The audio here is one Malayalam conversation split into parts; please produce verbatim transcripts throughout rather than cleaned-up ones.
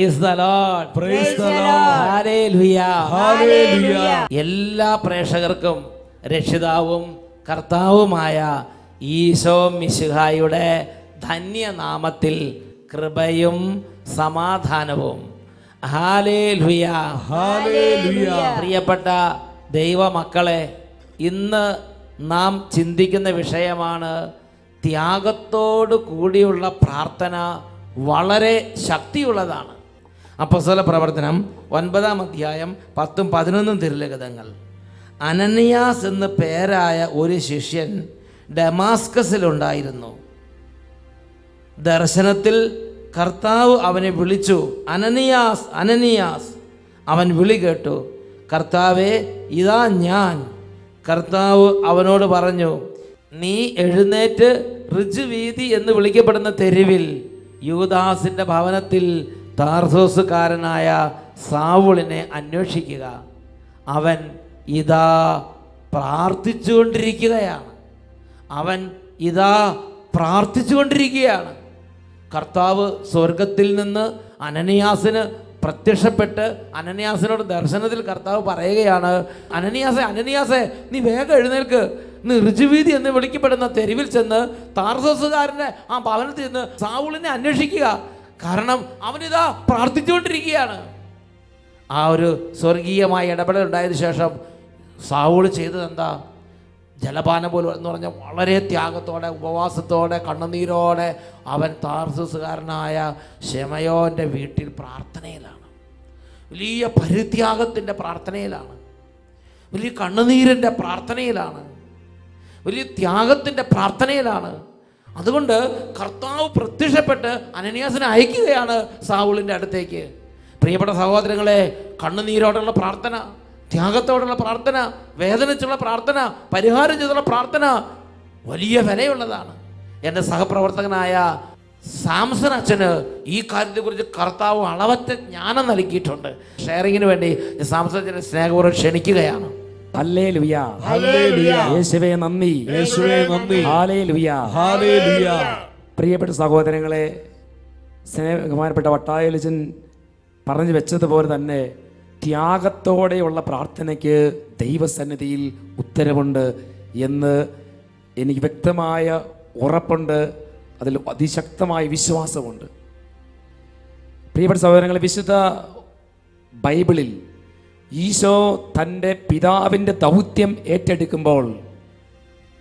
Praise the Lord. Praise the Lord. Hallelujah. Hallelujah. Ella prashagarkum Reshidavum Kartavumaya Esho Mishihayude Dhanya Namatil Kribayum Samadhanavum. Hallelujah. Hallelujah. Priyapetta Deva Makkale Inna Nam Chindikkunna Vishayamana Thyagatodu Koodiyulla Prarthana Valare Shakti Ulladana. Apostle Pravartanam, one Badam Adhyayam, Patum Padanun Dirlegadangal. Ananias and the Peraya Urishishan, Damascus Lundairno. Darshanatil, Kartau Avane Bulichu, Ananias, Ananias, Avan Buligato, Kartave, Ida Nyan, Kartau Avanoda Barano, Ni Edinate, Rijividi and the Bulikapatana Terriville. Yudas in the Bhavanatil, Tarsus Karanaya, Savuline, and Nushikiga. Aven Ida Prartichun Rikilayan. Aven Ida Prartichun Rikian. Kartav, Sorgatilna, Ananiasina, Pratisha Petter, Ananiasana, Darsanatil Kartav, Parayana, Ananias, Ananias, Nivega. Rijividi and the Volikipatana Terrible Center, Tarsus Garna, and Pavatina, Saulin and Nishika, Karanam, Amanida, Partitude Rigiana. Our Sorgia, my adapter died Shashab, Saul Chedanda, Jalapana Bolana, Valare, Tiagatoda, Bavasatoda, Kanani Roda, Avan Tarsus Garnaya, Shemayo, and the Vitil Pratanela. Lia Paritiagat in the Pratanela. Will you Kanani in the Pratanela? Will you Tiagat in the Pratanelana? Other wonder, Kartao Pratisha Petter, Ananias and Aikiana, Saul in the Atake. Prepata Savadrele, Kandani Rodan La Pratana, Tiagato La Pratana, Vedanachula Pratana, Padiharajala Pratana, Valia Venevaladana, and the Sakapravatanaya, Samson Achana, E. Kartaguru Kartao, Alavat, Yana Nalikitunda, sharing in Vendi, the Samson and Snag or Shenikiliana. Hallelujah. Hallelujah. Yeshuve Nammi. Yeshuve Nammi. Hallelujah. Hallelujah. Priyapetta Sagodharangale, Snehamarpetta Vattayilchen പറഞ്ഞു വെച്ചതുപോലെ തന്നെ ത്യാഗത്തോടെയുള്ള പ്രാർത്ഥനയ്ക്ക് ദൈവസന്നിധിയിൽ ഉത്തരവുണ്ട് എന്ന് എനിക്ക് വ്യക്തമായ ഉറപ്പുണ്ട്. അതിൽ അതിശക്തമായ വിശ്വാസമുണ്ട്. പ്രിയപ്പെട്ട സഹോദരങ്ങളെ, വിശുദ്ധ ബൈബിളിൽ Esho Tande Pidavinde Tautyam Etedikumbol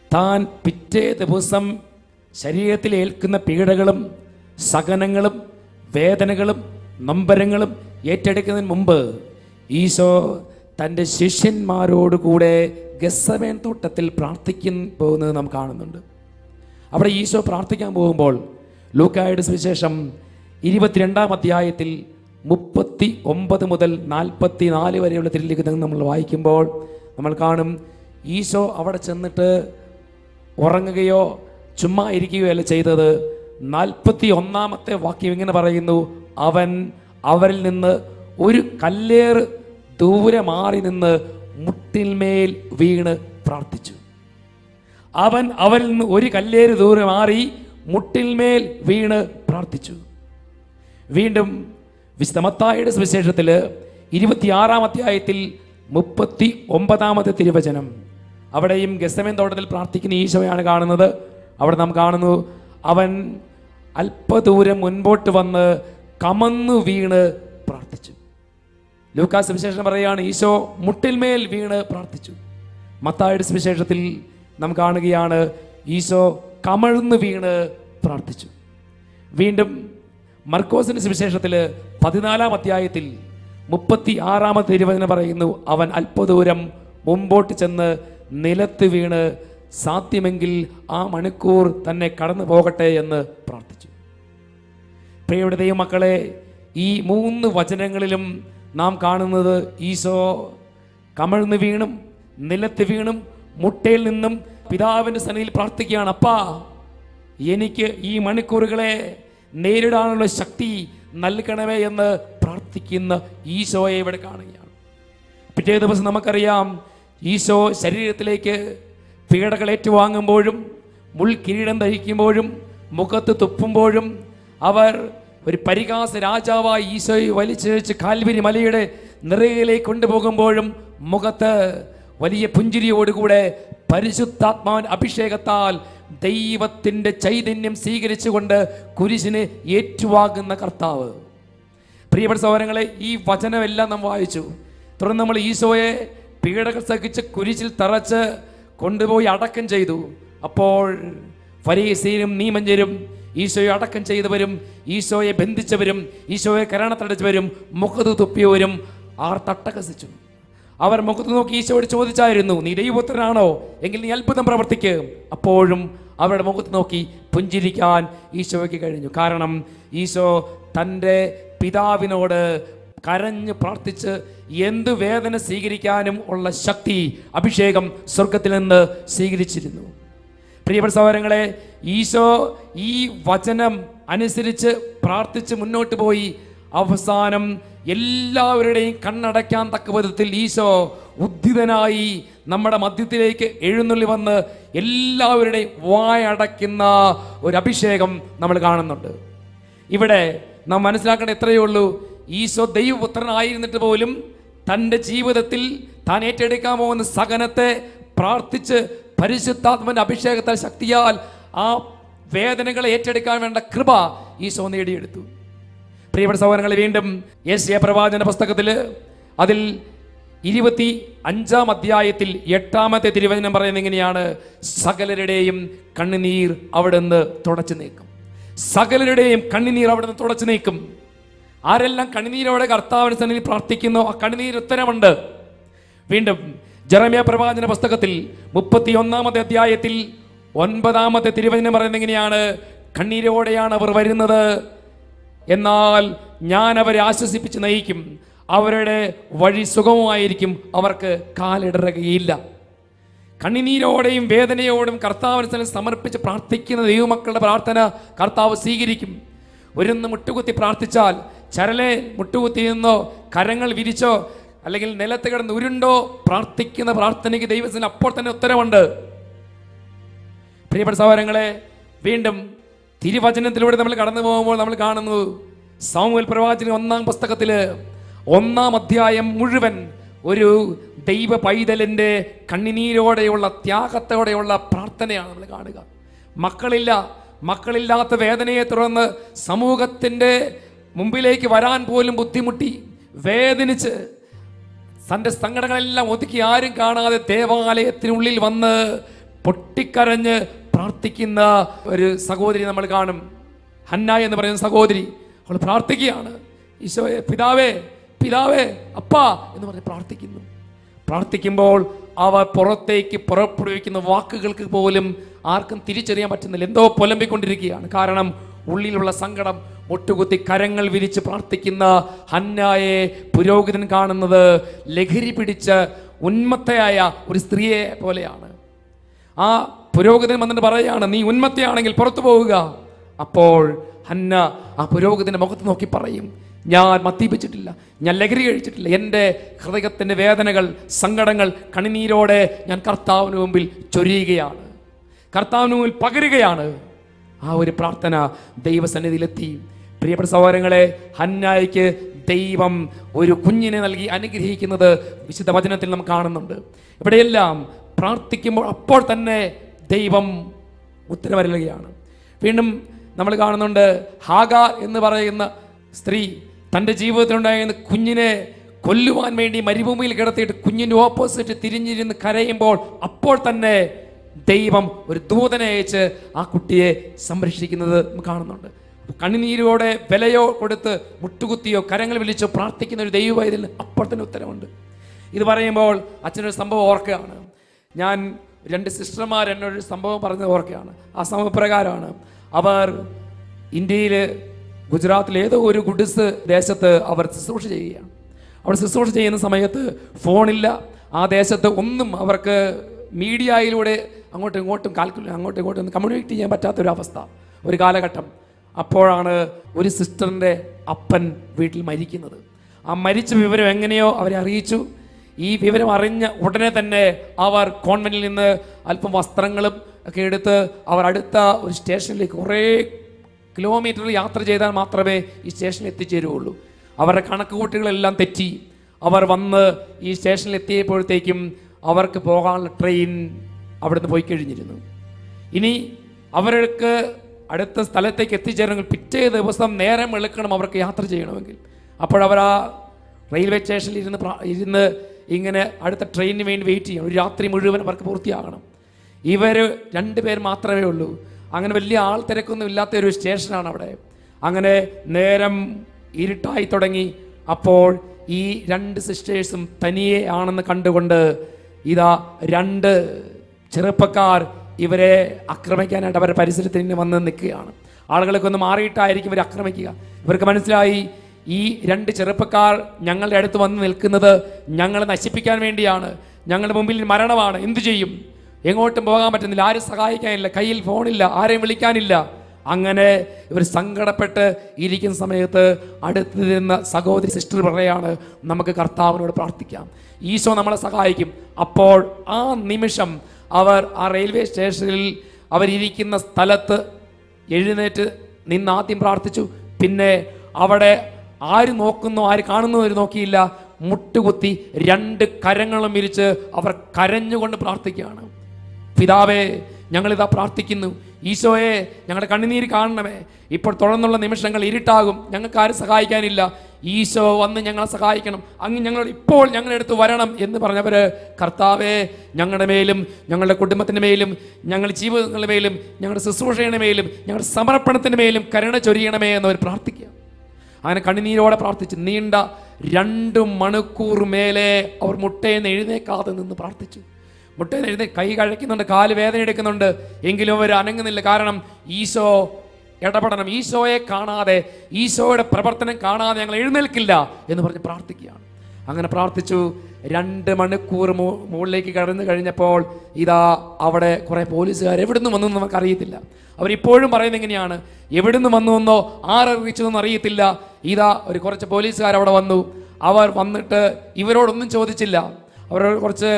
Tan Pitte the Busam Shariatil Elkuna Pigadagalum Saganangalum Vedanagalum Numberangalum Yetedikan Mumba Esho Tande Shishin Marod Gude Gesaventu Tatil Pratikin Bonam Karnand. After Esho Pratikam Bombol Luka Vishesham Iribatrianda Matyayatil Muppati, Umpatha Mudal, Nalpati, Nali, where you will take them, Laikim board, Namalkanum, Esho, Avadachanata, Orangagayo, Chuma Iriki, Elcheta, Nalpati, Onamate, Waking in a Varaginu, Avan, Avaril in the Uri Kalir, Duvre Marin in the Mutil Mail, Vigna, Pratichu. Avan, Avaril, Uri Kalir, Duvre Mari, Mutil Mail, Vigna, Pratichu. Vindum. Vistamathayude Suviseshathil ഇരുപത്തിയാറാം അധ്യായത്തിൽ മുപ്പത്തിയൊൻപതാമത്തെ തിരുവചനം അവിടെയും ഗെത്സമേൻ തോട്ടത്തിൽ പ്രാർത്ഥിക്കുന്ന ഈശോയാണ് കാണുന്നത്. അവിടെ നാം കാണുന്നു, അവൻ അല്പദൂരം മുൻപോട്ട് വന്ന് കമന്നു വീണ് പ്രാർത്ഥിച്ചു. ലൂക്കാ സുവിശേഷം പറയുകയാണ്, ഈശോ മുട്ടിൽമേൽ വീണ് പ്രാർത്ഥിച്ചു. മത്തായിയുടെ സുവിശേഷത്തിൽ നാം കാണുകയാണ്, ഈശോ കമഴ്ന്നു വീണ് പ്രാർത്ഥിച്ചു. വീണ്ടും മർക്കോസിന്റെ സുവിശേഷത്തിൽ പതിനാലാം അധ്യായത്തിൽ മുപ്പത്തിയാറാമത്തെ തിരുവചനം പറയുന്നു, അവൻ അല്പദൂരം മുമ്പോട്ട് ചെന്ന് നിലത്ത് വീണ് സാധ്യമെങ്കിൽ ആ മണിക്കൂർ തന്നെ കടന്നു പോകട്ടെ എന്ന് പ്രാർത്ഥിച്ചു. പ്രിയപ്പെട്ട ദൈവമക്കളെ, ഈ മൂന്ന് വചനങ്ങളിലും നാം കാണുന്നത് ഈശോ കമഴ്ന്നു വീണും നിലത്ത് വീണും മുട്ടയിൽ നിന്നും പിതാവിൻ്റെ സന്നിധിയിൽ പ്രാർത്ഥിക്കുകയാണ്, അപ്പാ എനിക്ക് ഈ മണിക്കൂറുകളെ നേരിടാനുള്ള ശക്തി നൽകണമേ എന്ന് പ്രാർത്ഥിക്കുന്ന ഈശോയെ ഇവിടെ കാണുകയാണ്. പിറ്റേ ദിവസം നമുക്കറിയാം, ഈശോ ശരീരത്തിലേക്ക് പീഡകൾ ഏറ്റുവാങ്ങുമ്പോഴും മുൾക്കിരീടം ധരിക്കുമ്പോഴും മുഖത്ത് തുപ്പുമ്പോഴും അവർ ഒരു പരിഹാസ രാജാവായി ഈശോയെ വലിച്ചിഴച്ച് കാൽവരി മലയുടെ നിറയിലേക്ക് കൊണ്ടുപോകുമ്പോഴും മുഖത്ത് വലിയ പുഞ്ചിരിയോടുകൂടെ പരിശുദ്ധാത്മാവൻ അഭിഷേകത്താൽ ദൈവത്തിൻ്റെ ചൈതന്യം സ്വീകരിച്ചുകൊണ്ട് കുരിശിനെ ഏറ്റുവാങ്ങുന്ന കർത്താവ്. പ്രിയപ്പെട്ട സഹോദരങ്ങളെ, ഈ വചനമെല്ലാം നാം വായിച്ചു. തുടർന്ന് നമ്മൾ ഈശോയെ പീഡകൾ സഹിച്ച് കുരിശിൽ തറച്ച് കൊണ്ടുപോയി അടക്കം ചെയ്തു. അപ്പോൾ ഫരീസീരും നീമഞ്ചരും ഈശോയെ അടക്കം ചെയ്തവരും ഈശോയെ ബന്ധിച്ചവരും ഈശോയെ കരണത്തടച്ചവരും മുഖത്ത് തുപ്പിയവരും ആർ തട്ടഹസിച്ചു. അവർ മുഖത്ത് നോക്കി ഈശോയോട് ചോദിച്ചായിരുന്നു, നീ ദൈവപുത്രനാണോ? എങ്കിൽ നീ അത്ഭുതം പ്രവർത്തിക്ക്. അപ്പോഴും അവരുടെ മുഖത്ത് നോക്കി പുഞ്ചിരിക്കാൻ ഈശോയ്ക്ക് കഴിഞ്ഞു. കാരണം ഈശോ തൻ്റെ പിതാവിനോട് കരഞ്ഞ് പ്രാർത്ഥിച്ച് എന്ത് വേദന സ്വീകരിക്കാനും ഉള്ള ശക്തി, അഭിഷേകം സ്വർഗത്തിൽ നിന്ന് സ്വീകരിച്ചിരുന്നു. പ്രിയപ്പെട്ട സഹോദരങ്ങളെ, ഈശോ ഈ വചനം അനുസരിച്ച് പ്രാർത്ഥിച്ച് മുന്നോട്ട് പോയി അവസാനം എല്ലാവരുടെയും കണ്ണടയ്ക്കാൻ തക്ക വിധത്തിൽ ഈശോ ഉദ്ധിതനായി നമ്മുടെ മധ്യത്തിലേക്ക് എഴുന്നള്ളി വന്ന് എല്ലാവരുടെയും വായടയ്ക്കുന്ന ഒരു അഭിഷേകം നമ്മൾ കാണുന്നുണ്ട്. ഇവിടെ നാം മനസ്സിലാക്കേണ്ട എത്രയേ ഉള്ളൂ, ഈശോ ദൈവപുത്രനായിരുന്നിട്ട് പോലും തൻ്റെ ജീവിതത്തിൽ താൻ ഏറ്റെടുക്കാൻ പോകുന്ന സഹനത്തെ പ്രാർത്ഥിച്ച് പരിശുദ്ധാത്മൻ്റെ അഭിഷേകത്താൽ ശക്തിയാൽ ആ വേദനകളെ ഏറ്റെടുക്കാൻ വേണ്ട കൃപ ഈശോ നേടിയെടുത്തു. പ്രിയപ്പെട്ട സഹോദരങ്ങളെ, വീണ്ടും യെശയ്യാ പ്രവാചകന്റെ പുസ്തകത്തിൽ അതിൽ ഇരുപത്തി അഞ്ചാം അധ്യായത്തിൽ എട്ടാമത്തെ തിരുവചനം പറയുന്നത് ഇങ്ങനെയാണ്: സകലരുടെയും കണ്ണുനീർ അവിടുന്ന് തുടച്ചു നീക്കും. സകലരുടെയും കണ്ണുനീർ അവിടുന്ന് തുടച്ചു നീക്കും. ആരെല്ലാം കണ്ണുനീരോടെ കർത്താവിന് സന്നിധിയിൽ പ്രാർത്ഥിക്കുന്നോ ആ കണ്ണുനീർ ഉത്തരമുണ്ട്. വീണ്ടും ജെറമ്യാ പ്രവാചകന്റെ പുസ്തകത്തിൽ മുപ്പത്തി ഒന്നാമത്തെ അധ്യായത്തിൽ ഒൻപതാമത്തെ തിരുവചനം പറയുന്നത് ഇങ്ങനെയാണ്: കണ്ണീരോടെയാണ് അവർ വരുന്നത്, എന്നാൽ ഞാൻ അവരെ ആശ്വസിപ്പിച്ച് നയിക്കും, അവരുടെ വഴി സുഗമമായിരിക്കും, അവർക്ക് കാലിടറുകയില്ല. കണ്ണുനീരോടെയും വേദനയോടും കർത്താവിനെ സമർപ്പിച്ച് പ്രാർത്ഥിക്കുന്ന ദൈവമക്കളുടെ പ്രാർത്ഥന കർത്താവ് സ്വീകരിക്കും. ഒരു മുട്ടുകുത്തി പ്രാർത്ഥിച്ചാൽ, ചരലെ മുട്ടുകുത്തി നിന്നോ കരങ്ങൾ വിരിച്ചോ അല്ലെങ്കിൽ നിലത്ത് കിടന്ന് ഉരുണ്ടോ പ്രാർത്ഥിക്കുന്ന പ്രാർത്ഥനയ്ക്ക് ദൈവത്തിന് അപ്പോൾ തന്നെ ഉത്തരവുണ്ട്. പ്രിയപ്പെട്ട സഹോദരങ്ങളെ, വീണ്ടും തിരുവചനത്തിലൂടെ നമ്മൾ കടന്നു പോകുമ്പോൾ നമ്മൾ കാണുന്നു, സാമുവേൽ പ്രവാചകന്റെ ഒന്നാം പുസ്തകത്തിൽ ഒന്നാം അധ്യായം മുഴുവൻ ഒരു ദൈവ പൈതലിൻ്റെ കണ്ണുനീരോടെയുള്ള ത്യാഗത്തോടെയുള്ള പ്രാർത്ഥനയാണ് നമ്മൾ കാണുക. മക്കളില്ല, മക്കളില്ലാത്ത വേദനയെ തുടർന്ന് സമൂഹത്തിൻ്റെ മുമ്പിലേക്ക് വരാൻ പോലും ബുദ്ധിമുട്ടി വേദനിച്ച് തൻ്റെ സങ്കടങ്ങളെല്ലാം ഒതുക്കി ആരും കാണാതെ ദേവാലയത്തിനുള്ളിൽ വന്ന് പൊട്ടിക്കരഞ്ഞ് പ്രാർത്ഥിക്കുന്ന ഒരു സഹോദരി നമ്മൾ കാണും. ഹന്ന എന്ന് പറയുന്ന സഹോദരി, അവൾ പ്രാർത്ഥിക്കുകയാണ്, ഈശോയെ പിതാവേ പിതാവേ അപ്പാ എന്ന് പറഞ്ഞ് പ്രാർത്ഥിക്കുന്നു. പ്രാർത്ഥിക്കുമ്പോൾ അവർ പുറത്തേക്ക് പുറപ്പെടുവിക്കുന്ന വാക്കുകൾക്ക് പോലും ആർക്കും തിരിച്ചറിയാൻ പറ്റുന്നില്ല. എന്തോ പുലമ്പിക്കൊണ്ടിരിക്കുകയാണ്. കാരണം ഉള്ളിലുള്ള സങ്കടം ഒട്ടുകുത്തി കരങ്ങൾ വിരിച്ച് പ്രാർത്ഥിക്കുന്ന ഹന്നായെ പുരോഹിതൻ കാണുന്നത് ലഹരി പിടിച്ച ഉന്മത്തയായ ഒരു സ്ത്രീയെ പോലെയാണ്. ആ പുരോഹിതൻ വന്നിട്ട് പറയുകയാണ്, നീ ഉന്മത്തയാണെങ്കിൽ പുറത്തു പോവുക. അപ്പോൾ ഹന്ന ആ പുരോഹിതൻ്റെ മുഖത്ത് നോക്കി പറയും, ഞാൻ മദ്യപിച്ചിട്ടില്ല, ഞാൻ ലഹരി കഴിച്ചിട്ടില്ല, എൻ്റെ ഹൃദയത്തിൻ്റെ വേദനകൾ സങ്കടങ്ങൾ കണ്ണുനീരോടെ ഞാൻ കർത്താവിന് മുമ്പിൽ ചൊരിയുകയാണ്, കർത്താവിന് മുമ്പിൽ പകരുകയാണ്. ആ ഒരു പ്രാർത്ഥന ദൈവസന്നിധിയിലെത്തി. പ്രിയപ്പെട്ട സഹോദരങ്ങളെ, ഹന്നായിക്ക് ദൈവം ഒരു കുഞ്ഞിനെ നൽകി അനുഗ്രഹിക്കുന്നത് വിശുദ്ധ വചനത്തിൽ നാം കാണുന്നുണ്ട്. ഇവിടെയെല്ലാം പ്രാർത്ഥിക്കുമ്പോൾ അപ്പോൾ തന്നെ ദൈവം ഉത്തരവരുകയാണ്. വീണ്ടും നമ്മൾ കാണുന്നുണ്ട്, ഹാഗാർ എന്ന് പറയുന്ന സ്ത്രീ തൻ്റെ ജീവിതത്തിലുണ്ടായിരുന്ന കുഞ്ഞിനെ കൊല്ലുവാൻ വേണ്ടി മരുഭൂമിയിൽ കിടത്തിയിട്ട് കുഞ്ഞിൻ്റെ ഓപ്പോസിറ്റ് തിരിഞ്ഞിരുന്ന് കരയുമ്പോൾ അപ്പോൾ തന്നെ ദൈവം ഒരു ദൂതനെ അയച്ച് ആ കുട്ടിയെ സംരക്ഷിക്കുന്നത് കാണുന്നുണ്ട്. കണ്ണുനീരോടെ വിലയോ കൊടുത്ത് മുട്ടുകുത്തിയോ കരങ്ങൾ വിളിച്ചോ പ്രാർത്ഥിക്കുന്ന ഒരു ദൈവമായതിൽ അപ്പോൾ തന്നെ ഉത്തരവുണ്ട്. ഇത് പറയുമ്പോൾ അച്ഛനൊരു സംഭവം ഓർക്കുകയാണ്. ഞാൻ രണ്ട് സിസ്റ്റർമാർ എന്നൊരു സംഭവം പറഞ്ഞത് ഓർക്കുകയാണ്. ആ സംഭവ പ്രകാരമാണ് അവർ ഇന്ത്യയിൽ ഗുജറാത്തിൽ ഏതോ ഒരു ഗുഡ്സ് ദേശത്ത് അവർ ശുശ്രൂഷ ചെയ്യുകയാണ്. അവർ ശുശ്രൂഷ ചെയ്യുന്ന സമയത്ത് ഫോണില്ല. ആ ദേശത്ത് ഒന്നും അവർക്ക് മീഡിയയിലൂടെ അങ്ങോട്ടും ഇങ്ങോട്ടും കാൽക്കുലേ അങ്ങോട്ടും ഇങ്ങോട്ടും ഒന്നും കമ്മ്യൂണിക്കേറ്റ് ചെയ്യാൻ പറ്റാത്തൊരവസ്ഥ, ഒരു കാലഘട്ടം. അപ്പോഴാണ് ഒരു സിസ്റ്ററിൻ്റെ അപ്പൻ വീട്ടിൽ മരിക്കുന്നത്. ആ മരിച്ച വിവരം എങ്ങനെയോ അവരെ അറിയിച്ചു. ഈ വിവരം അറിഞ്ഞ ഉടനെ തന്നെ അവർ കോൺവെൻറ്റിൽ നിന്ന് അല്പം വസ്ത്രങ്ങളും ഒക്കെ എടുത്ത് അവർ അടുത്ത ഒരു സ്റ്റേഷനിലേക്ക് കുറേ കിലോമീറ്റർ യാത്ര ചെയ്താൽ മാത്രമേ ഈ സ്റ്റേഷനിൽ എത്തിച്ചേരുകയുള്ളൂ. അവരുടെ കണക്കുകൂട്ടുകളെല്ലാം തെറ്റി. അവർ വന്ന് ഈ സ്റ്റേഷനിൽ എത്തിയപ്പോഴത്തേക്കും അവർക്ക് പോകാനുള്ള ട്രെയിൻ അവിടുന്ന് പോയി കഴിഞ്ഞിരുന്നു. ഇനി അവർക്ക് അടുത്ത സ്ഥലത്തേക്ക് എത്തിച്ചേരണമെങ്കിൽ പിറ്റേ ദിവസം നേരം വെളുക്കണം അവർക്ക് യാത്ര ചെയ്യണമെങ്കിൽ. അപ്പോഴവർ ആ റെയിൽവേ സ്റ്റേഷനിൽ ഇരുന്ന് ഇരുന്ന് ഇങ്ങനെ അടുത്ത ട്രെയിനിന് വേണ്ടി വെയിറ്റ് ചെയ്യണം. ഒരു രാത്രി മുഴുവൻ അവർക്ക് പൂർത്തിയാകണം. ഇവർ രണ്ട് പേർ മാത്രമേ ഉള്ളൂ. അങ്ങനെ വലിയ ആൾ തിരക്കൊന്നും ഇല്ലാത്ത ഒരു സ്റ്റേഷനാണ് അവിടെ. അങ്ങനെ നേരം ഇരുട്ടായി തുടങ്ങി. അപ്പോൾ ഈ രണ്ട് സിസ്റ്റേഴ്സും തനിയെ ആണെന്ന് കണ്ടുകൊണ്ട് ഇതാ രണ്ട് ചെറുപ്പക്കാർ ഇവരെ ആക്രമിക്കാനായിട്ട് അവരുടെ പരിസരത്ത് നിന്ന് വന്ന് നിൽക്കുകയാണ്. ആളുകളൊക്കെ ഒന്ന് മാറിയിട്ടായിരിക്കും ഇവർ ആക്രമിക്കുക. ഇവർക്ക് മനസ്സിലായി ഈ രണ്ട് ചെറുപ്പക്കാർ ഞങ്ങളുടെ അടുത്ത് വന്ന് നിൽക്കുന്നത് ഞങ്ങളെ നശിപ്പിക്കാൻ വേണ്ടിയാണ്, ഞങ്ങളുടെ മുമ്പിൽ മരണമാണ്, എന്തു ചെയ്യും, എങ്ങോട്ടും പോകാൻ പറ്റുന്നില്ല, ആരും സഹായിക്കാനില്ല, കയ്യിൽ ഫോണില്ല, ആരെയും വിളിക്കാനില്ല. അങ്ങനെ ഇവർ സങ്കടപ്പെട്ട് ഇരിക്കുന്ന സമയത്ത് അടുത്ത് നിന്ന് സഹോദരി സിസ്റ്റർ പറയാണ്, നമുക്ക് കർത്താവിനോട് പ്രാർത്ഥിക്കാം, ഈശോ നമ്മളെ സഹായിക്കും. അപ്പോൾ ആ നിമിഷം അവർ ആ റെയിൽവേ സ്റ്റേഷനിൽ അവരിയ്ക്കുന്ന സ്ഥലത്ത് എഴുന്നേറ്റ് നിന്ന് ആദ്യം പ്രാർത്ഥിച്ചു. പിന്നെ അവിടെ ആര് നോക്കുന്നു ആര് കാണുന്നു അവർ നോക്കിയില്ല. മുട്ടുകുത്തി രണ്ട് കരങ്ങളും വിരിച്ച് അവർ കരഞ്ഞുകൊണ്ട് പ്രാർത്ഥിക്കുകയാണ്. പിതാവേ, ഞങ്ങളിതാ പ്രാർത്ഥിക്കുന്നു, ഈശോയെ ഞങ്ങളുടെ കണ്ണുനീര് കാണണമേ, ഇപ്പോൾ തുടർന്നുള്ള നിമിഷങ്ങൾ ഇരുട്ടാകും, ഞങ്ങൾക്ക് ആരും സഹായിക്കാനില്ല, ഈശോ വന്ന് ഞങ്ങളെ സഹായിക്കണം, അങ്ങ് ഞങ്ങളോട് ഇപ്പോൾ ഞങ്ങളെടുത്ത് വരണം എന്ന് പറഞ്ഞവർ, കർത്താവേ ഞങ്ങളുടെ മേലും ഞങ്ങളുടെ കുടുംബത്തിൻ്റെ മേലും ഞങ്ങളുടെ ജീവിതങ്ങളുടെ മേലും ഞങ്ങളുടെ ശുശ്രൂഷയുടെ മേലും ഞങ്ങളുടെ സമർപ്പണത്തിൻ്റെ മേലും കരുണ ചൊരിയണമേ എന്നവർ പ്രാർത്ഥിക്കുക. അങ്ങനെ കണ്ണുനീരോടെ പ്രാർത്ഥിച്ച് നീണ്ട രണ്ട് മണിക്കൂർ മേലെ അവർ മുട്ടേന്ന് എഴുന്നേക്കാതെ നിന്ന് പ്രാർത്ഥിച്ചു. മുട്ടേന്ന് എഴുന്നേ കൈ കഴക്കുന്നുണ്ട്, കാല് വേദന എടുക്കുന്നുണ്ട്, എങ്കിലും അവർ അനങ്ങുന്നില്ല. കാരണം ഈശോ ഇടപെടണം, ഈശോയെ കാണാതെ, ഈശോയുടെ പ്രവർത്തനം കാണാതെ ഞങ്ങൾ എഴുന്നേൽക്കില്ല എന്ന് പറഞ്ഞ് പ്രാർത്ഥിക്കുകയാണ്. അങ്ങനെ പ്രാർത്ഥിച്ചു. രണ്ട് മണിക്കൂർ മൂ മുകളിലേക്ക് കടന്നു കഴിഞ്ഞപ്പോൾ ഇതാ അവിടെ കുറേ പോലീസുകാർ എവിടുന്ന് വന്നു എന്ന് നമുക്കറിയത്തില്ല. അവരിപ്പോഴും പറയുന്നത് എങ്ങനെയാണ്, എവിടുന്ന് വന്നു എന്നോ ആരറിയിച്ചതെന്ന് അറിയത്തില്ല. ഇതാ ഒരു കുറച്ച് പോലീസുകാർ അവിടെ വന്നു. അവർ വന്നിട്ട് ഇവരോടൊന്നും ചോദിച്ചില്ല. അവരോട് കുറച്ച്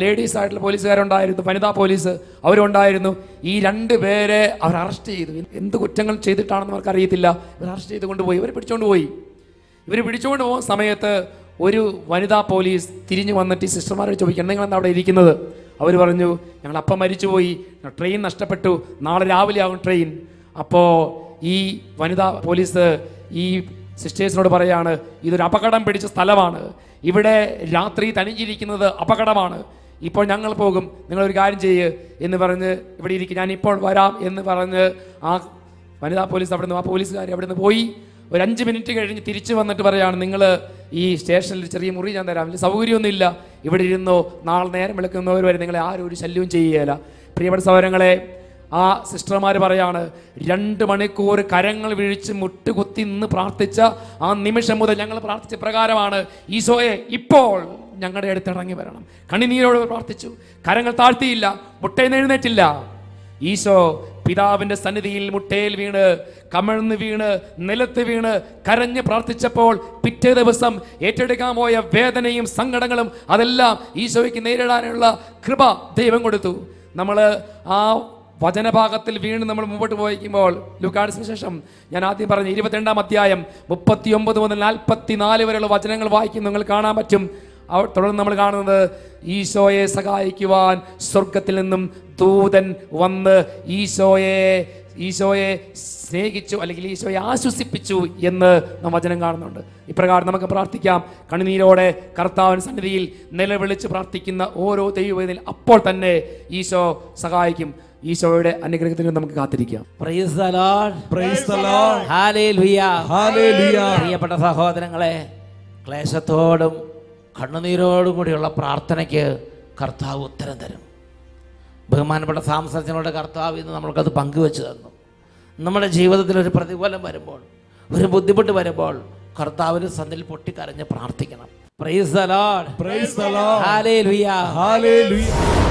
ലേഡീസ് ആയിട്ടുള്ള പോലീസുകാരുണ്ടായിരുന്നു, വനിതാ പോലീസ് അവരുണ്ടായിരുന്നു. ഈ രണ്ട് പേരെ അവർ അറസ്റ്റ് ചെയ്തു. എന്ത് കുറ്റങ്ങൾ ചെയ്തിട്ടാണെന്ന് അവർക്കറിയത്തില്ല. ഇവർ അറസ്റ്റ് ചെയ്ത് കൊണ്ടുപോയി, ഇവർ പിടിച്ചുകൊണ്ട് പോയി. ഇവർ പിടിച്ചുകൊണ്ട് പോകുന്ന സമയത്ത് ഒരു വനിതാ പോലീസ് തിരിഞ്ഞു വന്നിട്ട് ഈ സിസ്റ്റർമാരോട് ചോദിക്കണം, നിങ്ങളെന്താ അവിടെ ഇരിക്കുന്നത്? അവർ പറഞ്ഞു, ഞങ്ങൾ അപ്പം മരിച്ചുപോയി, ട്രെയിൻ നഷ്ടപ്പെട്ടു, നാളെ രാവിലെ ആകും ട്രെയിൻ. അപ്പോൾ ഈ വനിതാ പോലീസ് ഈ സിസ്റ്റേഴ്സിനോട് പറയാണ്, ഇതൊരു അപകടം പിടിച്ച സ്ഥലമാണ്, ഇവിടെ രാത്രി തനിഞ്ഞിരിക്കുന്നത് അപകടമാണ്, ഇപ്പോൾ ഞങ്ങൾ പോകും, നിങ്ങളൊരു കാര്യം ചെയ്യ് എന്ന് പറഞ്ഞ് ഇവിടെ ഇരിക്കും, ഞാനിപ്പോൾ വരാം എന്ന് പറഞ്ഞ് ആ വനിതാ പോലീസ് അവിടെ നിന്ന് ആ പോലീസുകാർ അവിടെ നിന്ന് പോയി. ഒരു അഞ്ച് മിനിറ്റ് കഴിഞ്ഞ് തിരിച്ചു വന്നിട്ട് പറയാണ്, നിങ്ങൾ ഈ സ്റ്റേഷനിൽ ചെറിയ മുറി ഞാൻ തരാം, വലിയ സൗകര്യമൊന്നുമില്ല, ഇവിടെ ഇരുന്നോ, നാളെ നേരം വിളിക്കുന്നവർ വരെ നിങ്ങളെ ആരും ഒരു ശല്യവും ചെയ്യുകയില്ല. പ്രിയപ്പെട്ട സഹോദരങ്ങളെ, ആ സിസ്റ്റർമാർ പറയാണ്, രണ്ട് മണിക്കൂർ കരങ്ങൾ വീഴ്ച മുട്ടുകുത്തി നിന്ന് പ്രാർത്ഥിച്ച ആ നിമിഷം മുതൽ ഞങ്ങൾ പ്രാർത്ഥിച്ച പ്രകാരമാണ് ഈശോയെ ഇപ്പോൾ ഞങ്ങളുടെ അടുത്ത് ഇറങ്ങി വരണം. കണ്ണുനീരോട് പ്രാർത്ഥിച്ചു, കരങ്ങൾ താഴ്ത്തിയില്ല, മുട്ടേന്ന് എഴുന്നേറ്റില്ല. ഈശോ പിതാവിൻ്റെ സന്നിധിയിൽ മുട്ടയിൽ വീണ് കമഴ്ന്ന് വീണ് നിലത്ത് വീണ് കരഞ്ഞ് പ്രാർത്ഥിച്ചപ്പോൾ പിറ്റേ ദിവസം ഏറ്റെടുക്കാൻ പോയ വേദനയും സങ്കടങ്ങളും അതെല്ലാം ഈശോയ്ക്ക് നേരിടാനുള്ള കൃപ ദൈവം കൊടുത്തു. നമ്മൾ ആ വചനഭാഗത്തിൽ വീണ് നമ്മൾ മുമ്പോട്ട് പോയിക്കുമ്പോൾ ലൂക്കാസിന് ശേഷം ഞാൻ ആദ്യം പറഞ്ഞു ഇരുപത്തിരണ്ടാം അധ്യായം മുപ്പത്തി ഒമ്പത് മുതൽ നാൽപ്പത്തി നാല് വരെയുള്ള വചനങ്ങൾ വായിക്കുമ്പോൾ നിങ്ങൾ കാണാൻ പറ്റും. അവ തുടർന്ന് നമ്മൾ കാണുന്നത്, ഈശോയെ സഹായിക്കുവാൻ സ്വർഗത്തിൽ നിന്നും ദൂതൻ വന്ന് ഈശോയെ ഈശോയെ സ്നേഹിച്ചു, അല്ലെങ്കിൽ ഈശോയെ ആശ്വസിപ്പിച്ചു എന്ന് നാം വചനം കാണുന്നുണ്ട്. ഇപ്രകാരം നമുക്ക് പ്രാർത്ഥിക്കാം, കണ്ണുനീരോടെ കർത്താവിൻ സന്നിധിയിൽ നിലവിളിച്ച് പ്രാർത്ഥിക്കുന്ന ഓരോ ദൈവവേദനയിൽ അപ്പോൾ തന്നെ ഈശോ സഹായിക്കും. ഈശോയുടെ അനുഗ്രഹത്തിന് നമുക്ക് കാത്തിരിക്കാം. Praise the Lord, praise the Lord, hallelujah, hallelujah. പ്രിയപ്പെട്ട സഹോദരങ്ങളെ, ക്ലേശത്തോടും കണ്ണുനീരോടും കൂടിയുള്ള പ്രാർത്ഥനയ്ക്ക് കർത്താവ് ഉത്തരം തരും. ബഹുമാനപ്പെട്ട സാംസച്ചനോട് കർത്താവ് ഇന്ന് നമ്മൾക്കത് പങ്കുവെച്ച് തന്നു. നമ്മുടെ ജീവിതത്തിൽ ഒരു പ്രതികൂലം വരുമ്പോൾ, ഒരു ബുദ്ധിമുട്ട് വരുമ്പോൾ കർത്താവിന് സന്നിധിയിൽ പൊട്ടിക്കരഞ്ഞ് പ്രാർത്ഥിക്കണം. Praise the Lord, praise the Lord, hallelujah, hallelujah.